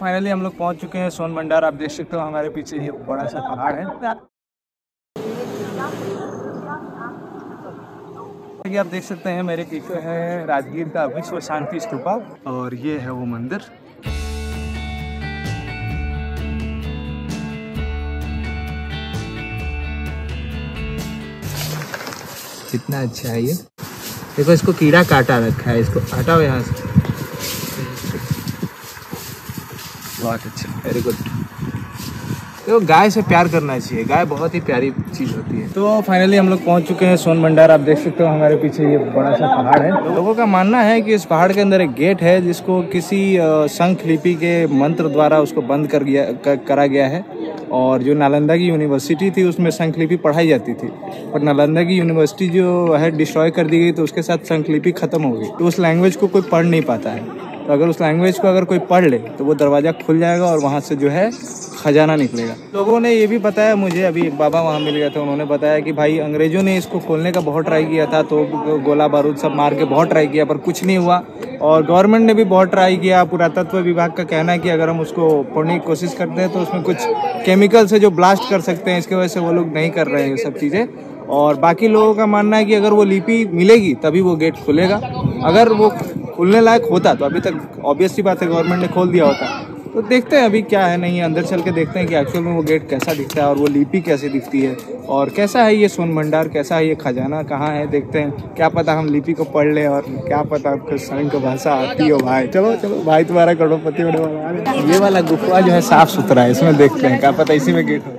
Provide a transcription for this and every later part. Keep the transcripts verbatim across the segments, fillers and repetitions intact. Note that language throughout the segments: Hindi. फाइनली हम लोग पहुंच चुके हैं सोन भंडार। आप देख सकते हो हमारे पीछे ये बड़ा सा पहाड़ है। आप देख सकते हैं मेरे पीछे है राजगीर का विश्व शांति स्तूप और ये है वो मंदिर। कितना अच्छा है ये, देखो इसको कीड़ा काटा रखा है, इसको हटाओ यहाँ से। बहुत अच्छा, वेरी गुड। तो गाय से प्यार करना चाहिए, गाय बहुत ही प्यारी चीज होती है। तो फाइनली हम लोग पहुंच चुके हैं सोन भंडार। आप देख सकते हो हमारे पीछे ये बड़ा सा पहाड़ है। लोगों का मानना है कि इस पहाड़ के अंदर एक गेट है जिसको किसी शंख लिपि के मंत्र द्वारा उसको बंद कर गया करा गया है, और जो नालंदा की यूनिवर्सिटी थी उसमें शंख लिपि पढ़ाई जाती थी, पर नालंदा की यूनिवर्सिटी जो है डिस्ट्रॉय कर दी गई, तो उसके साथ शंख लिपि खत्म हो गई। तो उस लैंग्वेज को कोई पढ़ नहीं पाता है, तो अगर उस लैंग्वेज को अगर कोई पढ़ ले तो वो दरवाज़ा खुल जाएगा और वहाँ से जो है खजाना निकलेगा। लोगों ने ये भी बताया मुझे, अभी एक बाबा वहाँ मिल गया था, उन्होंने बताया कि भाई अंग्रेज़ों ने इसको खोलने का बहुत ट्राई किया था, तो गोला बारूद सब मार के बहुत ट्राई किया पर कुछ नहीं हुआ, और गवर्नमेंट ने भी बहुत ट्राई किया। पुरातत्व विभाग का कहना है कि अगर हम उसको फोड़ने की कोशिश करते हैं तो उसमें कुछ केमिकल से जो ब्लास्ट कर सकते हैं, इसकी वजह से वो लोग नहीं कर रहे हैं ये सब चीज़ें। और बाकी लोगों का मानना है कि अगर वो लिपि मिलेगी तभी वो गेट खुलेगा, अगर वो खुलने लायक होता तो अभी तक ऑब्वियसली बात है गवर्नमेंट ने खोल दिया होता। तो देखते हैं अभी क्या है, नहीं अंदर चल के देखते हैं कि एक्चुअल में वो गेट कैसा दिखता है और वो लिपि कैसे दिखती है और कैसा है ये सोन भंडार, कैसा है ये खजाना, कहाँ है, देखते हैं। क्या पता हम लिपि को पढ़ लें, और क्या पता आपको शंख भाषा आती हो भाई। चलो चलो भाई, तुम्हारा करोड़पति होने वाला है। ये वाला गुफा जो है साफ सुथरा है, इसमें देखते हैं, क्या पता इसी में गेट हो।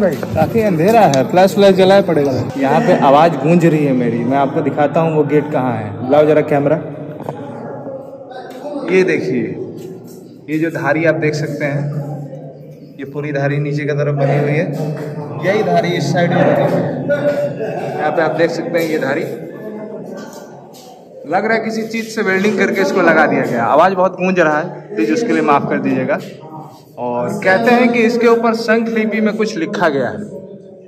भाई काफी अंधेरा है, फ्लैश फ्लैश जलाया पड़ेगा। यहाँ पे आवाज गूंज रही है मेरी, मैं आपको दिखाता हूँ वो गेट कहाँ है। लाओ जरा कैमरा, ये देखिए, ये जो धारी आप देख सकते हैं, ये पूरी धारी नीचे की तरफ बनी हुई है, यही धारी इस साइड में बनी हुई है। यहाँ पे आप देख सकते हैं ये धारी, लग रहा है किसी चीज से वेल्डिंग करके इसको लगा दिया गया। आवाज बहुत गूंज रहा है, प्लीज उसके लिए माफ कर दीजिएगा। और कहते हैं कि इसके ऊपर शंख लिपि में कुछ लिखा गया है,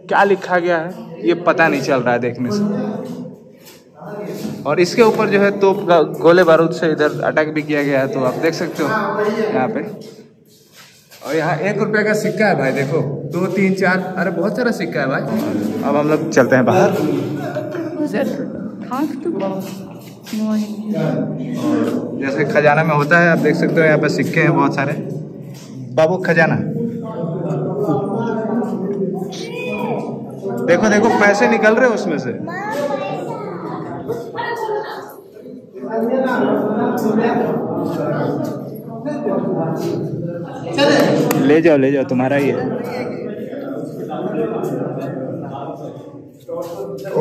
क्या लिखा गया है ये पता नहीं चल रहा है देखने से, और इसके ऊपर जो है तोप का गोले बारूद से इधर अटैक भी किया गया है। तो आप देख सकते हो यहाँ पे, और यहाँ एक रुपये का सिक्का है भाई, देखो दो तीन चार, अरे बहुत सारा सिक्का है भाई। अब हम लोग चलते हैं बाहर। जैसे खजाना में होता है, आप देख सकते हो यहाँ पे सिक्के हैं बहुत सारे। बाबू खजाना, देखो देखो पैसे निकल रहे उसमें से। ले जाओ ले जाओ, तुम्हारा ही है।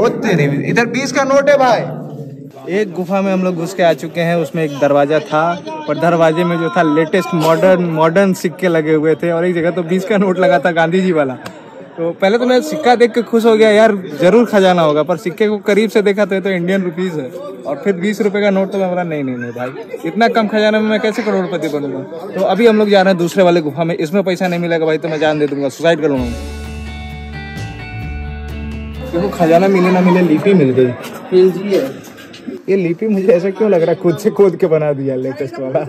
ओ तेरी, इधर बीस का नोट है भाई। एक गुफा में हम लोग घुस के आ चुके हैं, उसमें एक दरवाज़ा था, पर दरवाजे में जो था लेटेस्ट मॉडर्न मॉडर्न सिक्के लगे हुए थे, और एक जगह तो बीस का नोट लगा था गांधी जी वाला। तो पहले तो मैं सिक्का देख के खुश हो गया, यार जरूर खजाना होगा, पर सिक्के को करीब से देखा तो ये तो इंडियन रुपीज़ है, और फिर बीस रुपये का नोट तो मैं बोला नहीं नहीं नहीं भाई, इतना कम खजाना में मैं कैसे करोड़पति बनूंगा। तो अभी हम लोग जा रहे हैं दूसरे वाले गुफा में, इसमें पैसा नहीं मिलेगा भाई तो मैं जान दे दूंगा, सुसाइड कर लूँगा। देखो खजाना मिले ना मिले, लिपि मिल गई। ये लिपि मुझे ऐसा क्यों लग रहा है खुद से खोद के बना दिया लेटेस्ट वाला,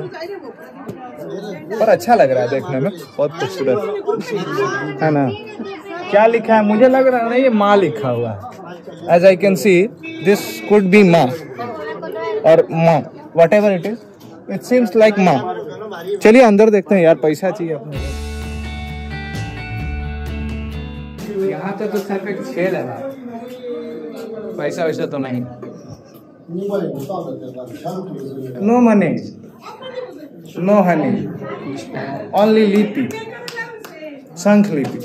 पर अच्छा लग रहा है देखने में, बहुत खूबसूरत है ना। क्या लिखा है मुझे लग रहा है ना, ये माँ लिखा हुआ है, as I can see this could be माँ और माँ, whatever it is it seems like माँ। चलिए अंदर देखते हैं, यार पैसा चाहिए अपने। यहाँ तो सिर्फ एक खेल है ना, पैसा वैसा तो नहीं, no money no honey, only लिपि, शंख लिपि।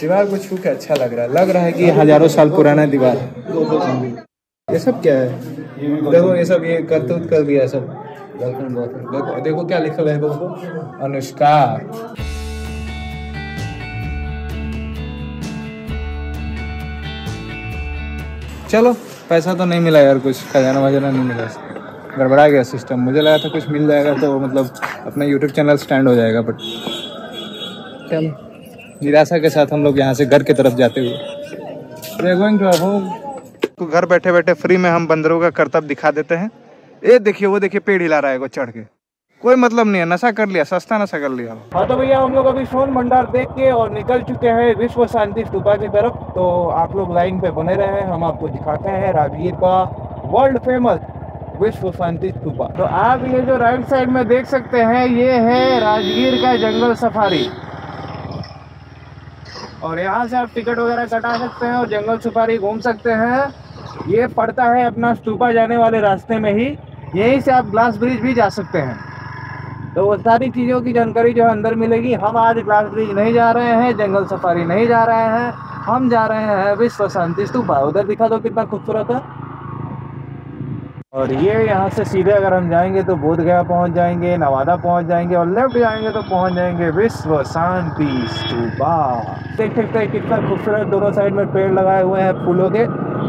दीवार को छू के अच्छा लग रहा है, लग रहा है कि हजारों साल पुराना दीवार है। ये सब क्या है देखो, ये सब ये करतूत कर दिया सब। देखो देखो क्या लिखा है, अनुष्का। चलो पैसा तो नहीं मिला यार, कुछ खजाना वजाना नहीं मिला, गड़बड़ा गया सिस्टम। मुझे लगा था कुछ मिल जाएगा तो मतलब अपना यूट्यूब चैनल स्टैंड हो जाएगा, बट चल निराशा के साथ हम लोग यहाँ से घर की तरफ जाते हुए। तो घर बैठे बैठे फ्री में हम बंदरों का करतब दिखा देते हैं, ये देखिए वो देखिए पेड़ हिला रहा है चढ़ के, कोई मतलब नहीं है, नशा कर लिया, सस्ता नशा कर लिया। हाँ तो भैया हम लोग अभी सोन भंडार देख के और निकल चुके हैं विश्व शांति स्तूप की तरफ, तो आप लोग लाइन पे बने रहे हैं, हम आपको दिखाते हैं राजगीर का वर्ल्ड फेमस विश्व शांति स्तूप। तो आप ये जो राइट साइड में देख सकते हैं ये है राजगीर का जंगल सफारी, और यहाँ से आप टिकट वगैरह कटा सकते हैं और जंगल सफारी घूम सकते हैं। ये पड़ता है अपना स्तूपा जाने वाले रास्ते में ही, यहीं से आप ग्लास ब्रिज भी जा सकते हैं, तो वो सारी चीज़ों की जानकारी जो अंदर मिलेगी। हम आज ग्लास ब्रिज नहीं जा रहे हैं, जंगल सफारी नहीं जा रहे हैं, हम जा रहे हैं विश्व शांति स्तूप। उधर दिखा दो कितना खूबसूरत है। और ये यहाँ से सीधे अगर हम जाएंगे तो बोध गया पहुँच जाएंगे, नवादा पहुँच जाएंगे, और लेफ्ट जाएंगे तो पहुँच जाएंगे विश्व शांति स्तूप। देख सकते हैं कितना खूबसूरत, दोनों साइड में पेड़ लगाए हुए हैं फूलों के,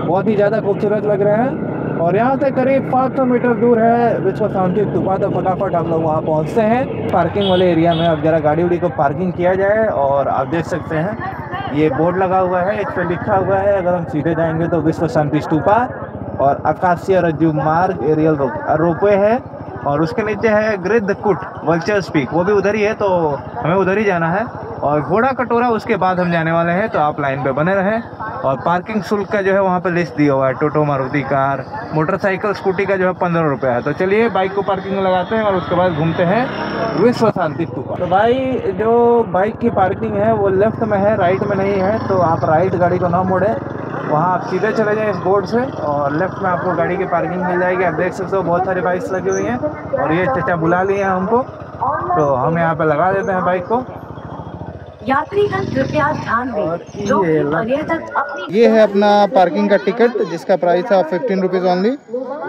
बहुत ही ज़्यादा खूबसूरत लग रहे हैं। और यहाँ से करीब पाँच सौ मीटर दूर है विश्व शांति स्तूप, तो फटाफट हम लोग वहाँ पहुँचते हैं। पार्किंग वाले एरिया में अब ज़रा गाड़ी उड़ी को पार्किंग किया जाए, और आप देख सकते हैं ये बोर्ड लगा हुआ है, इस पर लिखा हुआ है अगर हम सीधे जाएँगे तो विश्व शांति स्तूप, और आकाशीय रज्जु मार्ग एरियल रोपवे है, और उसके नीचे है गृद्धकूट वल्चर्स पीक, वो भी उधर ही है तो हमें उधर ही जाना है, और घोड़ा कटोरा उसके बाद हम जाने वाले हैं। तो आप लाइन पे बने रहें, और पार्किंग शुल्क का जो है वहाँ पे लिस्ट दिया हुआ है, टोटो मारुति कार मोटरसाइकिल स्कूटी का जो है पंद्रह रुपये है। तो चलिए बाइक को पार्किंग में लगाते हैं और उसके बाद घूमते हैं विश्व शांति स्तूप। तो भाई जो बाइक की पार्किंग है वो लेफ्ट में है, राइट में नहीं है, तो आप राइट गाड़ी को ना मोड़ें, वहाँ आप सीधे चले जाएँ इस बोर्ड से, और लेफ्ट में आपको गाड़ी की पार्किंग मिल जाएगी। आप देख सकते हो बहुत सारी बाइक्स लगी हुई हैं, और ये चाचा बुला लिए हैं हमको, तो हम यहाँ पे लगा देते हैं बाइक को। यात्रीगण कृपया ध्यान दें। ये है अपना पार्किंग का टिकट जिसका प्राइस था fifteen rupees only,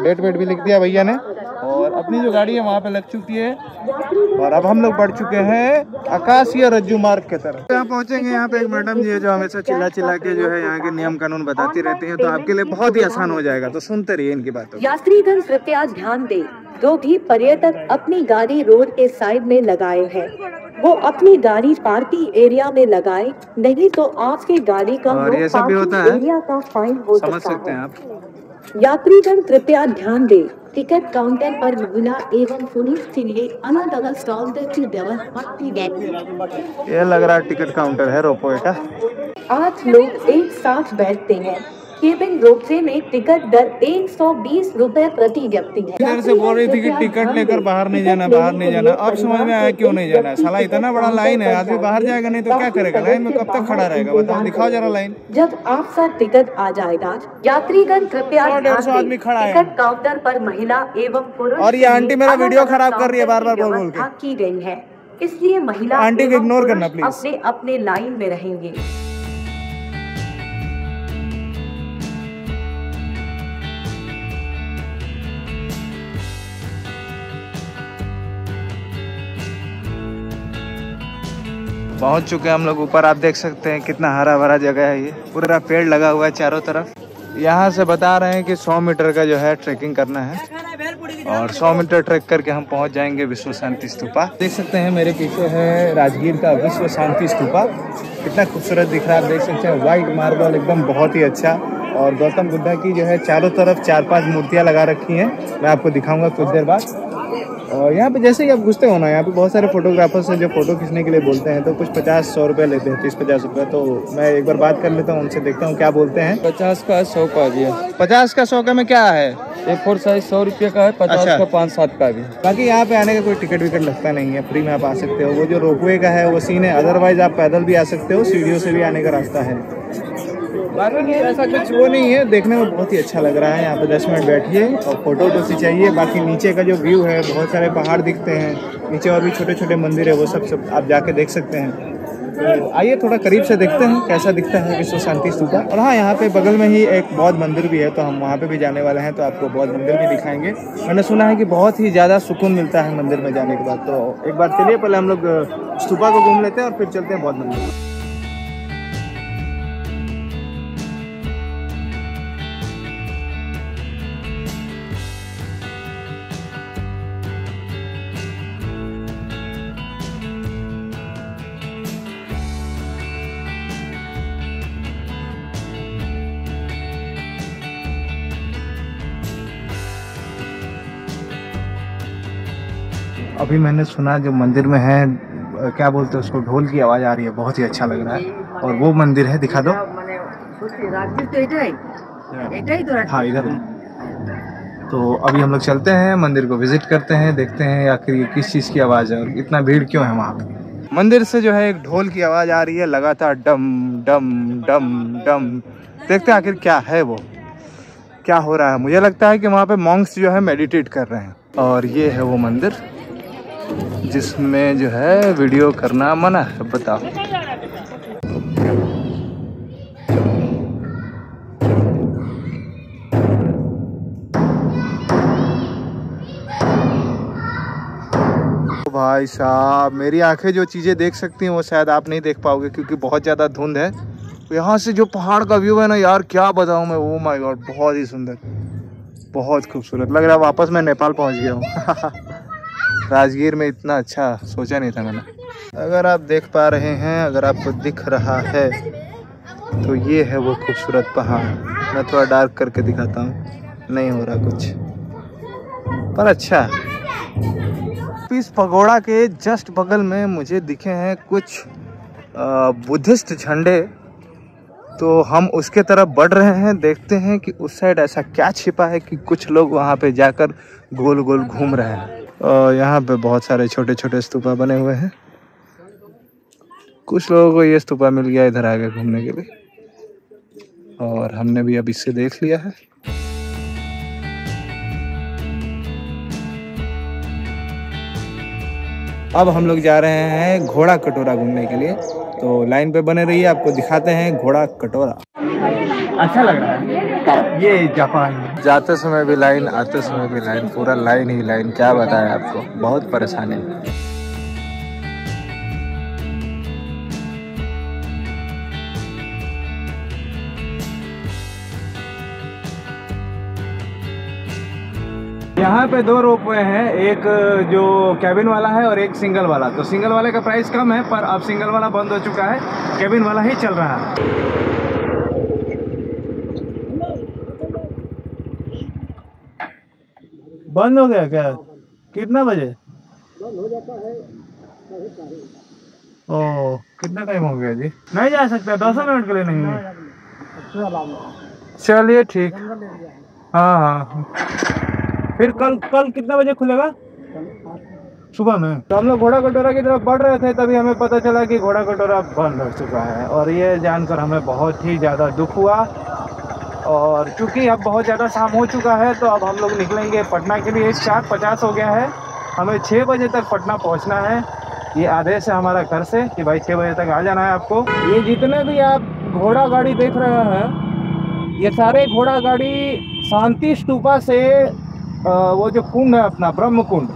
date weight भी लिख दिया भैया ने, और अपनी जो गाड़ी है वहाँ पे लग चुकी है। और अब हम लोग बढ़ चुके हैं आकाशीय रज्जू मार्ग के तरफ। यहाँ पहुँचेंगे यहाँ पे एक मैडम जी है जो हमेशा चिल्ला चिल्ला के जो है यहाँ के नियम कानून बताती रहती है, तो आपके लिए बहुत ही आसान हो जाएगा, तो सुनते रहिए इनकी बातों। यात्रीगण कृपया ध्यान दें, जो भी पर्यटक अपनी गाड़ी रोड के साइड में लगाए हैं वो अपनी गाड़ी पार्किंग एरिया में लगाए, नहीं तो आपके गाड़ी का एरिया का फाइन हो सकता है। यात्रीगण कृपया ध्यान दें, टिकट काउंटर पर महिला एवं पुलिस के लिए अलग अलग स्टॉल की व्यवस्था की गई। ये लग रहा है टिकट काउंटर है रोपवे का। आठ लोग एक साथ बैठते हैं, केबिन रोपवे में टिकट दर एक सौ बीस रूपए प्रति व्यक्ति है। इधर से बोल रही थी कि टिकट लेकर बाहर नहीं जाना, बाहर नहीं जाना, अब समझ में आया क्यों नहीं जाना है। साला इतना बड़ा लाइन है, आदमी बाहर जाएगा नहीं तो क्या करेगा, लाइन में कब तक खड़ा रहेगा, बताओ, दिखाओ जरा लाइन। जब आपका टिकट आ जाएगा यात्रीगण कृपया आदमी खड़ा है टिकट काउंटर पर महिला एवं पुरुष, और ये आंटी मेरा वीडियो खराब कर रही है बार बार बोल बोल के, की गई है, इसलिए महिला आंटी को इग्नोर करना प्लीज, अपने अपने लाइन में रहेंगे। पहुंच चुके हैं हम लोग ऊपर, आप देख सकते हैं कितना हरा भरा जगह है, ये पूरा पेड़ लगा हुआ है चारों तरफ। यहाँ से बता रहे हैं कि सौ मीटर का जो है ट्रैकिंग करना है, और सौ मीटर ट्रैक करके हम पहुंच जाएंगे विश्व शांति स्तूप। देख सकते हैं मेरे पीछे है राजगीर का विश्व शांति स्तूप, कितना खूबसूरत दिख रहा है, आप देख सकते हैं व्हाइट मार्बल एकदम बहुत ही अच्छा, और गौतम बुद्धा की जो है चारों तरफ चार पाँच मूर्तियाँ लगा रखी हैं, मैं आपको दिखाऊँगा कुछ देर बाद। और यहाँ पे जैसे ही आप घुसते हो ना, यहाँ पे बहुत सारे फोटोग्राफर्स हैं जो फोटो खींचने के लिए बोलते हैं, तो कुछ पचास सौ रुपये लेते हैं, तीस पचास रुपये, तो मैं एक बार बात कर लेता हूँ उनसे, देखता हूँ क्या बोलते हैं। पचास का सौ का भी है, पचास का सौ का में क्या है, एक फोर साइज सौ रुपये का है, पचास अच्छा। का पाँच सात का भी। बाकी यहाँ पे आने का कोई टिकट विकट लगता नहीं है, फ्री में आप आ सकते हो, वो जो रोपवे का है वो सीन है, अदरवाइज आप पैदल भी आ सकते हो, सीढ़ियों से भी आने का रास्ता है, बाकी ऐसा कुछ वो नहीं है। देखने में बहुत ही अच्छा लग रहा है, यहाँ पे दस मिनट बैठिए और फोटो तो खिंचाइए। बाकी नीचे का जो व्यू है, बहुत सारे पहाड़ दिखते हैं नीचे, और भी छोटे छोटे मंदिर है, वो सब सब आप जाके देख सकते हैं। तो आइए थोड़ा करीब से देखते हैं कैसा दिखता है विश्व शांति स्तूप। और हाँ, यहाँ पे बगल में ही एक बौद्ध मंदिर भी है, तो हम वहाँ पे भी जाने वाले हैं, तो आपको बौद्ध मंदिर भी दिखाएंगे। मैंने सुना है कि बहुत ही ज़्यादा सुकून मिलता है मंदिर में जाने के बाद, तो एक बार चलिए पहले हम लोग स्तूपा को घूम लेते हैं और फिर चलते हैं बौद्ध मंदिर। अभी मैंने सुना जो मंदिर में है, क्या बोलते हैं उसको, ढोल की आवाज़ आ रही है, बहुत ही अच्छा लग रहा है। और वो मंदिर है, दिखा दो। हाँ, इधर। तो अभी हम लोग चलते हैं, मंदिर को विजिट करते हैं, देखते हैं आखिर ये किस चीज़ की आवाज़ है और इतना भीड़ क्यों है वहाँ पर। मंदिर से जो है एक ढोल की आवाज़ आ रही है लगातार, डम डम डम डम। देखते हैं आखिर क्या है, वो क्या हो रहा है। मुझे लगता है कि वहाँ पे मॉन्क्स जो है मेडिटेट कर रहे हैं। और ये है वो मंदिर जिसमें जो है वीडियो करना मना है, बताओ। भाई साहब, मेरी आंखें जो चीज़ें देख सकती हैं वो शायद आप नहीं देख पाओगे क्योंकि बहुत ज़्यादा धुंध है। यहाँ से जो पहाड़ का व्यू है ना यार, क्या बताऊँ मैं, ओह माय गॉड, बहुत ही सुंदर, बहुत खूबसूरत लग रहा है। वापस मैं नेपाल पहुँच गया हूँ। राजगीर में इतना अच्छा सोचा नहीं था मैंने। अगर आप देख पा रहे हैं, अगर आपको दिख रहा है तो ये है वो खूबसूरत पहाड़। मैं थोड़ा डार्क करके दिखाता हूँ, नहीं हो रहा कुछ, पर अच्छा। इस पगोड़ा के जस्ट बगल में मुझे दिखे हैं कुछ बुद्धिस्ट झंडे, तो हम उसके तरफ बढ़ रहे हैं। देखते हैं कि उस साइड ऐसा क्या छिपा है कि कुछ लोग वहां पे जाकर गोल गोल घूम रहे हैं। और यहाँ पे बहुत सारे छोटे छोटे स्तूपा बने हुए हैं। कुछ लोगों को ये स्तूपा मिल गया इधर आगे घूमने के लिए, और हमने भी अब इससे देख लिया है। अब हम लोग जा रहे हैं घोड़ा कटोरा घूमने के लिए, तो लाइन पे बने रहिए, आपको दिखाते हैं घोड़ा कटोरा। अच्छा लग रहा है ये जापान। जाते समय भी लाइन, आते समय भी लाइन, पूरा लाइन ही लाइन, क्या बताएं आपको, बहुत परेशानी। यहाँ पे दो रोपवे हैं, एक जो कैबिन वाला है और एक सिंगल वाला। तो सिंगल वाले का प्राइस कम है, पर अब सिंगल वाला बंद हो चुका है, कैबिन वाला ही चल रहा है। बंद हो गया क्या? कितना बजे बंद हो जाता है? ओ, कितना टाइम हो गया जी? नहीं जा सकता, दस मिनट के लिए नहीं। चलिए ठीक, हाँ हाँ। फिर कल कल कितना बजे खुलेगा? सुबह में। तो हम लोग घोड़ा कटोरा की तरफ बढ़ रहे थे, तभी हमें पता चला कि घोड़ा कटोरा बंद हो चुका है, और ये जानकर हमें बहुत ही ज़्यादा दुख हुआ। और चूँकि अब बहुत ज़्यादा शाम हो चुका है, तो अब हम लोग निकलेंगे पटना के लिए। सात पचास हो गया है, हमें छः बजे तक पटना पहुँचना है। ये आदेश है हमारा घर से कि भाई छः बजे तक आ जाना है आपको। ये जितने भी आप घोड़ा गाड़ी देख रहे हैं, ये सारे घोड़ा गाड़ी शांति स्तूपा से आ, वो जो कुंड है अपना ब्रह्म कुंड,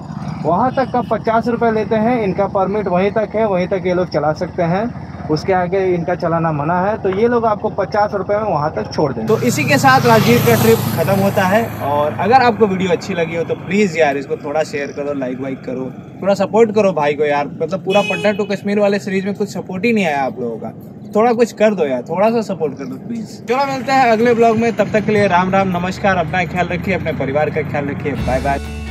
वहाँ तक का पचास रुपये लेते हैं। इनका परमिट वहीं तक है, वहीं तक ये लोग चला सकते हैं, उसके आगे इनका चलाना मना है। तो ये लोग आपको पचास रुपये में वहाँ तक छोड़ देंगे। तो इसी के साथ राजगीर का ट्रिप खत्म होता है। और अगर आपको वीडियो अच्छी लगी हो तो प्लीज़ यार इसको थोड़ा शेयर करो, लाइक वाइक करो, थोड़ा सपोर्ट करो भाई को यार। मतलब पूरा पटना टू कश्मीर वाले सीरीज में कुछ सपोर्ट ही नहीं आया आप लोगों का, थोड़ा कुछ कर दो यार, थोड़ा सा सपोर्ट कर दो प्लीज। चलो मिलते हैं अगले ब्लॉग में, तब तक के लिए राम राम, नमस्कार। अपना ख्याल रखिए, अपने परिवार का ख्याल रखिए। Bye bye.